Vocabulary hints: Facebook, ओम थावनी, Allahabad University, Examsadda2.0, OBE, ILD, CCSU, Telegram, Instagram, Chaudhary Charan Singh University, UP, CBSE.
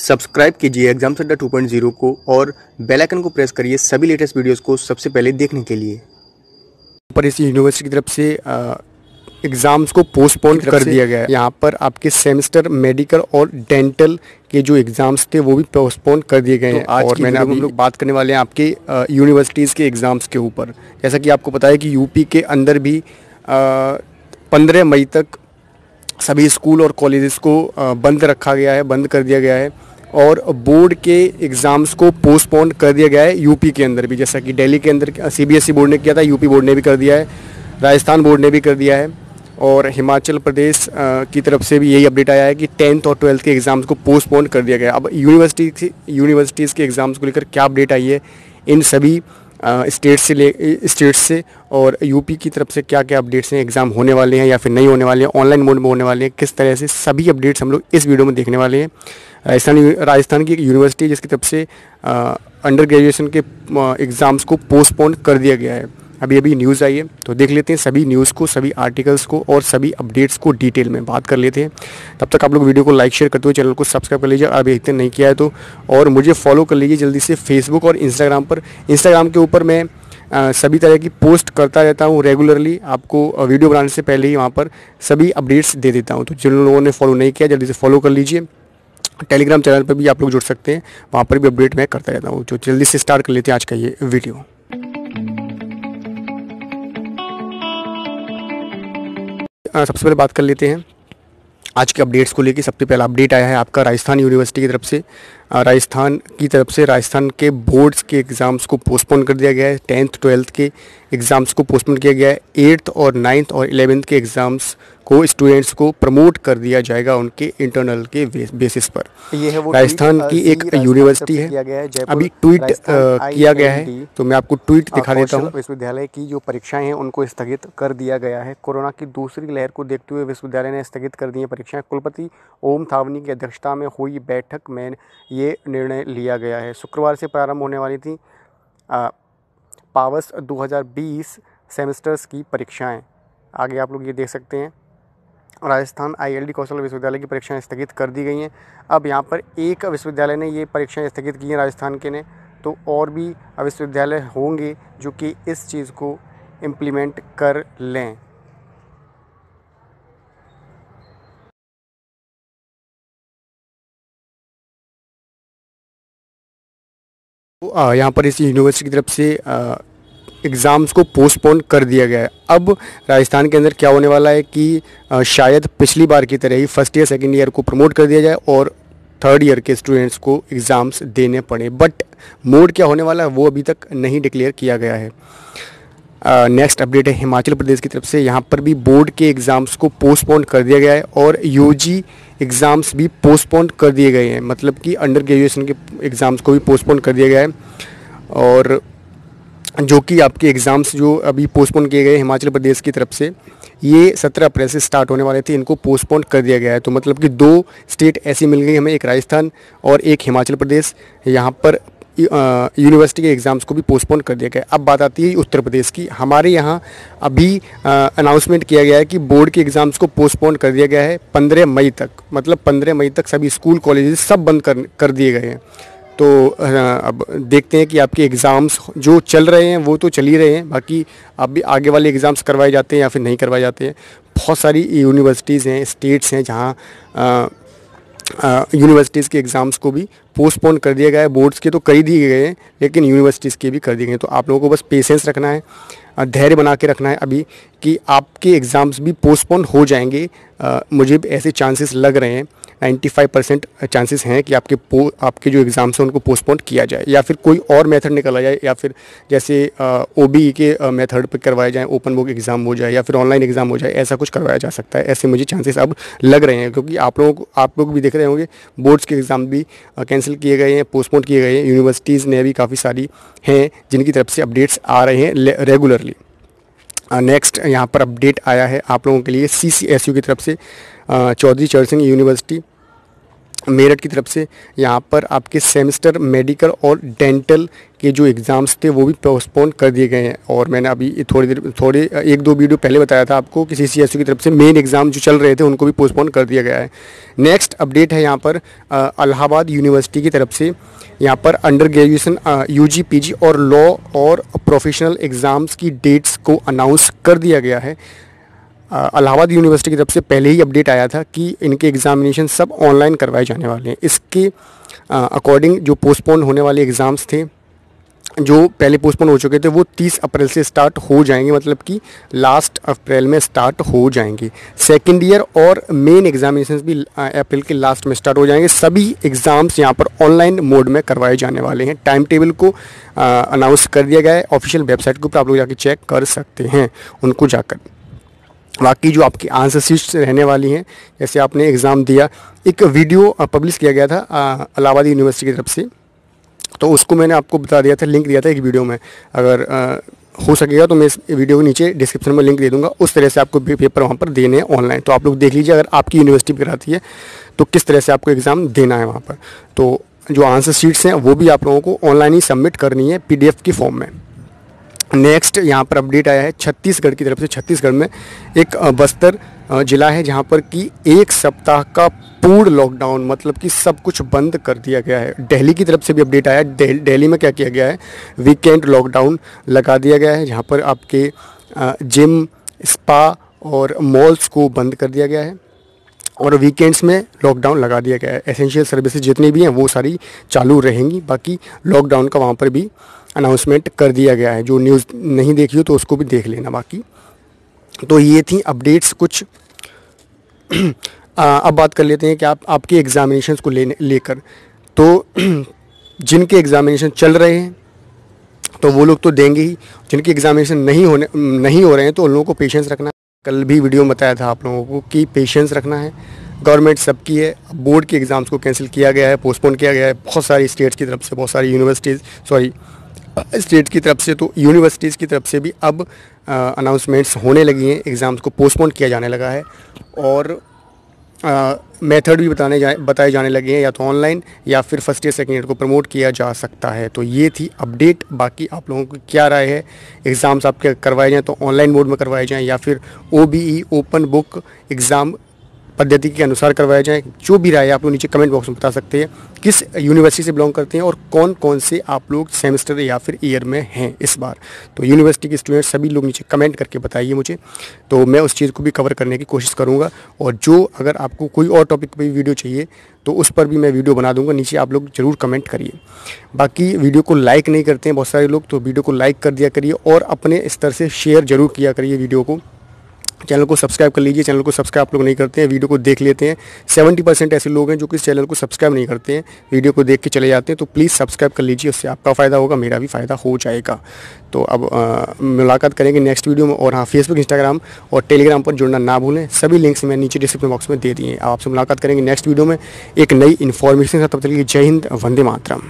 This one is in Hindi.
सब्सक्राइब कीजिए एग्जाम सट्टा 2.0 को और बेल आइकन को प्रेस करिए सभी लेटेस्ट वीडियोस को सबसे पहले देखने के लिए। पर इस यूनिवर्सिटी की तरफ से एग्ज़ाम्स को पोस्टपोन कर दिया गया है। यहाँ पर आपके सेमेस्टर मेडिकल और डेंटल के जो एग्ज़ाम्स थे वो भी पोस्टपोन कर दिए गए हैं। तो और मैंने हम लोग बात करने वाले हैं आपके यूनिवर्सिटीज़ के एग्ज़ाम्स के ऊपर। जैसा कि आपको पता है कि यूपी के अंदर भी 15 मई तक सभी स्कूल और कॉलेजेस को बंद रखा गया है, बंद कर दिया गया है और बोर्ड के एग्ज़ाम्स को पोस्टपोन कर दिया गया है। यूपी के अंदर भी, जैसा कि दिल्ली के अंदर CBSE बोर्ड ने किया था, यूपी बोर्ड ने भी कर दिया है, राजस्थान बोर्ड ने भी कर दिया है और हिमाचल प्रदेश की तरफ से भी यही अपडेट आया है कि 10th और 12th के एग्ज़ाम्स को पोस्टपोन कर दिया गया है। अब यूनिवर्सिटीज़ के एग्ज़ाम्स को लेकर क्या अपडेट आई है इन सभी स्टेट्स से और यूपी की तरफ से क्या क्या अपडेट्स हैं, एग्ज़ाम होने वाले हैं या फिर नहीं होने वाले हैं, ऑनलाइन मोड में होने वाले हैं, किस तरह से, सभी अपडेट्स हम लोग इस वीडियो में देखने वाले हैं। राजस्थान की एक यूनिवर्सिटी जिसकी तरफ से अंडर ग्रेजुएशन के एग्ज़ाम्स को पोस्टपोन कर दिया गया है, अभी न्यूज़ आई है तो देख लेते हैं सभी न्यूज़ को, सभी आर्टिकल्स को और सभी अपडेट्स को डिटेल में बात कर लेते हैं। तब तक आप लोग वीडियो को लाइक शेयर करते हुए चैनल को सब्सक्राइब कर लीजिए अभी इतने नहीं किया है तो, और मुझे फॉलो कर लीजिए जल्दी से फेसबुक और इंस्टाग्राम पर। इंस्टाग्राम के ऊपर मैं सभी तरह की पोस्ट करता रहता हूँ रेगुलरली, आपको वीडियो बनाने से पहले ही वहाँ पर सभी अपडेट्स दे देता हूँ, तो जिन लोगों ने फॉलो नहीं किया जल्दी से फॉलो कर लीजिए। टेलीग्राम चैनल पर भी आप लोग जुड़ सकते हैं, वहाँ पर भी अपडेट मैं करता रहता हूँ। तो जल्दी से स्टार्ट कर लेते हैं आज का ये वीडियो। सबसे पहले बात कर लेते हैं आज के अपडेट्स को लेकर। सबसे पहला अपडेट आया है आपका राजस्थान यूनिवर्सिटी की तरफ से। राजस्थान के बोर्ड्स के एग्ज़ाम्स को पोस्टपोन कर दिया गया है। 10th 12th के एग्ज़ाम्स को पोस्टपोन किया गया है। 8th और 9th और 11th के एग्ज़ाम्स को स्टूडेंट्स को प्रमोट कर दिया जाएगा उनके इंटरनल के बेसिस पर। ये है वो राजस्थान की एक यूनिवर्सिटी है। अभी ट्वीट किया गया है तो मैं आपको ट्वीट दिखा देता हूँ। विश्वविद्यालय की जो परीक्षाएं हैं उनको स्थगित कर दिया गया है। कोरोना की दूसरी लहर को देखते हुए विश्वविद्यालय ने स्थगित कर दी है परीक्षाएं। कुलपति ओम थावनी की अध्यक्षता में हुई बैठक में ये निर्णय लिया गया है। शुक्रवार से प्रारंभ होने वाली थी पावस 2020 सेमेस्टर्स की परीक्षाएं। आगे आप लोग ये देख सकते हैं राजस्थान ILD कौशल विश्वविद्यालय की परीक्षाएं स्थगित कर दी गई हैं। अब यहाँ पर एक विश्वविद्यालय ने ये परीक्षाएं स्थगित की हैं राजस्थान के ने, तो और भी विश्वविद्यालय होंगे जो कि इस चीज़ को इम्प्लीमेंट कर लें। यहाँ पर इस यूनिवर्सिटी की तरफ से एग्ज़ाम्स को पोस्टपोन कर दिया गया है। अब राजस्थान के अंदर क्या होने वाला है कि शायद पिछली बार की तरह ही फर्स्ट ईयर सेकंड ईयर को प्रमोट कर दिया जाए और थर्ड ईयर के स्टूडेंट्स को एग्ज़ाम्स देने पड़े, बट मोड क्या होने वाला है वो अभी तक नहीं डिक्लेयर किया गया है। नेक्स्ट अपडेट है हिमाचल प्रदेश की तरफ से। यहाँ पर भी बोर्ड के एग्ज़ाम्स को पोस्टपोन कर दिया गया है और UG एग्ज़ाम्स भी पोस्टपोन कर दिए गए हैं, मतलब कि अंडर ग्रेजुएशन के एग्ज़ाम्स को भी पोस्टपोन कर दिया गया है। और जो कि आपके एग्ज़ाम्स जो अभी पोस्टपोन किए गए हिमाचल प्रदेश की तरफ से, ये 17 अप्रैल से स्टार्ट होने वाले थे, इनको पोस्टपोन कर दिया गया है। तो मतलब कि 2 स्टेट ऐसी मिल गई हमें, एक राजस्थान और एक हिमाचल प्रदेश। यहाँ पर यूनिवर्सिटी के एग्ज़ाम्स को भी पोस्टपोन कर दिया गया है। अब बात आती है उत्तर प्रदेश की। हमारे यहाँ अभी अनाउंसमेंट किया गया है कि बोर्ड के एग्ज़ाम्स को पोस्टपोन कर दिया गया है 15 मई तक, मतलब 15 मई तक सभी स्कूल कॉलेजेस सब बंद कर दिए गए हैं। तो अब देखते हैं कि आपके एग्ज़ाम्स जो चल रहे हैं वो तो चल ही रहे हैं, बाकी अभी आगे वाले एग्ज़ाम्स करवाए जाते हैं या फिर नहीं करवाए जाते हैं। बहुत सारी यूनिवर्सिटीज़ हैं, स्टेट्स हैं जहाँ यूनिवर्सिटीज़ के एग्ज़ाम्स को भी पोस्टपोन कर दिया गया है। बोर्ड्स के तो कर ही दिए गए हैं लेकिन यूनिवर्सिटीज़ के भी कर दिए गए हैं। तो आप लोगों को बस पेशेंस रखना है, धैर्य बना के रखना है अभी कि आपके एग्ज़ाम्स भी पोस्टपोन हो जाएंगे। मुझे ऐसे चांसेस लग रहे हैं, 95% चांसेस हैं कि आपके जो एग्ज़ाम्स हैं उनको पोस्टपोन किया जाए या फिर कोई और मेथड निकाला जाए, या फिर जैसे OBE के मेथड पर करवाया जाए, ओपन बुक एग्ज़ाम हो जाए या फिर ऑनलाइन एग्ज़ाम हो जाए, ऐसा कुछ करवाया जा सकता है। ऐसे मुझे चांसेस अब लग रहे हैं क्योंकि आप लोग भी देख रहे होंगे बोर्ड्स के एग्ज़ाम भी कैंसिल किए गए हैं, पोस्टपोन किए गए हैं। यूनिवर्सिटीज़ ने भी काफ़ी सारी हैं जिनकी तरफ से अपडेट्स आ रहे हैं रेगुलरली। नेक्स्ट यहाँ पर अपडेट आया है आप लोगों के लिए CCSU की तरफ से, चौधरी चरण सिंह यूनिवर्सिटी। मेरठ की तरफ से यहाँ पर आपके सेमेस्टर मेडिकल और डेंटल के जो एग्ज़ाम्स थे वो भी पोस्टपोन कर दिए गए हैं। और मैंने अभी थोड़ी 1-2 वीडियो पहले बताया था आपको कि सीसीएसयू की तरफ से मेन एग्ज़ाम जो चल रहे थे उनको भी पोस्टपोन कर दिया गया है। नेक्स्ट अपडेट है यहाँ पर इलाहाबाद यूनिवर्सिटी की तरफ से, यहाँ पर अंडर ग्रेजुएशन यूजी पीजी और लॉ और प्रोफेशनल एग्ज़ाम्स की डेट्स को अनाउंस कर दिया गया है। इलाहाबाद यूनिवर्सिटी की तरफ से पहले ही अपडेट आया था कि इनके एग्ज़ामिनेशन सब ऑनलाइन करवाए जाने वाले हैं। इसके अकॉर्डिंग जो पोस्टपोन होने वाले एग्ज़ाम्स थे जो पहले पोस्टपोन हो चुके थे वो 30 अप्रैल से स्टार्ट हो जाएंगे, मतलब कि लास्ट अप्रैल में स्टार्ट हो जाएंगे। सेकंड ईयर और मेन एग्जामिनेशंस भी अप्रैल के लास्ट में स्टार्ट हो जाएंगे। सभी एग्ज़ाम्स यहाँ पर ऑनलाइन मोड में करवाए जाने वाले हैं। टाइम टेबल को अनाउंस कर दिया गया है, ऑफिशियल वेबसाइट के ऊपर आप लोग जाके चेक कर सकते हैं उनको जाकर। बाकी जो आपकी आंसर शीट्स रहने वाली हैं, जैसे आपने एग्ज़ाम दिया, एक वीडियो पब्लिश किया गया था इलाहाबाद यूनिवर्सिटी की तरफ से, तो उसको मैंने आपको बता दिया था, लिंक दिया था एक वीडियो में। अगर हो सकेगा तो मैं इस वीडियो के नीचे डिस्क्रिप्शन में लिंक दे दूंगा। उस तरह से आपको पेपर वहाँ पर देने हैं ऑनलाइन, तो आप लोग देख लीजिए अगर आपकी यूनिवर्सिटी भी कराती है तो किस तरह से आपको एग्ज़ाम देना है वहाँ पर। तो जो आंसर शीट्स हैं वो भी आप लोगों को ऑनलाइन ही सबमिट करनी है PDF की फॉर्म में। नेक्स्ट यहाँ पर अपडेट आया है छत्तीसगढ़ की तरफ से। छत्तीसगढ़ में एक बस्तर ज़िला है जहाँ पर कि 1 सप्ताह का पूर्ण लॉकडाउन, मतलब कि सब कुछ बंद कर दिया गया है। दिल्ली की तरफ से भी अपडेट आया है। दिल्ली में क्या किया गया है, वीकेंड लॉकडाउन लगा दिया गया है, जहाँ पर आपके जिम, स्पा और मॉल्स को बंद कर दिया गया है और वीकेंड्स में लॉकडाउन लगा दिया गया है। एसेंशियल सर्विसेज जितनी भी हैं वो सारी चालू रहेंगी। बाकी लॉकडाउन का वहाँ पर भी अनाउंसमेंट कर दिया गया है। जो न्यूज़ नहीं देखी हो तो उसको भी देख लेना। बाकी तो ये थी अपडेट्स कुछ। अब बात कर लेते हैं कि आपके एग्ज़ामिनेशंस को लेकर तो जिनके एग्ज़ामिनेशन चल रहे हैं तो वो लोग तो देंगे ही, जिनके एग्ज़ामिनेशन नहीं हो रहे हैं तो उन लोगों को पेशेंस रखना। कल भी वीडियो में बताया था आप लोगों को कि पेशेंस रखना है। गवर्नमेंट सबकी है। बोर्ड के एग्ज़ाम्स को कैंसिल किया गया है, पोस्टपोन किया गया है बहुत सारी स्टेट्स की तरफ से, बहुत सारी स्टेट की तरफ से। तो यूनिवर्सिटीज़ की तरफ से भी अब अनाउंसमेंट्स होने लगी हैं। एग्ज़ाम्स को पोस्टपोन किया जाने लगा है और मेथड भी बताए जाने लगे हैं, या तो ऑनलाइन या फिर फर्स्ट ईयर सेकेंड ईयर को प्रमोट किया जा सकता है। तो ये थी अपडेट। बाकी आप लोगों की क्या राय है, एग्ज़ाम्स आपके करवाए जाएँ तो ऑनलाइन मोड में करवाए जाएँ या फिर OBE ओपन बुक एग्ज़ाम पद्धति के अनुसार करवाया जाए? जो भी राय आप लोग नीचे कमेंट बॉक्स में बता सकते हैं। किस यूनिवर्सिटी से बिलोंग करते हैं और कौन कौन से आप लोग सेमेस्टर या फिर ईयर में हैं इस बार, तो यूनिवर्सिटी के स्टूडेंट सभी लोग नीचे कमेंट करके बताइए मुझे, तो मैं उस चीज़ को भी कवर करने की कोशिश करूँगा। और जो अगर आपको कोई और टॉपिक पर भी वीडियो चाहिए तो उस पर भी मैं वीडियो बना दूँगा, नीचे आप लोग ज़रूर कमेंट करिए। बाकी वीडियो को लाइक नहीं करते हैं बहुत सारे लोग, तो वीडियो को लाइक कर दिया करिए और अपने स्तर से शेयर ज़रूर किया करिए वीडियो को। चैनल को सब्सक्राइब कर लीजिए। चैनल को सब्सक्राइब आप लोग नहीं करते हैं, वीडियो को देख लेते हैं। 70% ऐसे लोग हैं जो कि इस चैनल को सब्सक्राइब नहीं करते हैं, वीडियो को देख के चले जाते हैं। तो प्लीज़ सब्सक्राइब कर लीजिए, उससे आपका फ़ायदा होगा, मेरा भी फ़ायदा हो जाएगा। तो अब मुलाकात करेंगे नेक्स्ट वीडियो में। और हाँ, फेसबुक, इंस्टाग्राम और टेलीग्राम पर जुड़ना ना भूलें। सभी लिंक्स मैं नीचे डिस्क्रिप्शन बॉक्स में दे दिए हैं। आपसे मुलाकात करेंगे नेक्स्ट वीडियो में एक नई इन्फॉर्मेशन के साथ। तब तक के लिए जय हिंद, वंदे मातरम।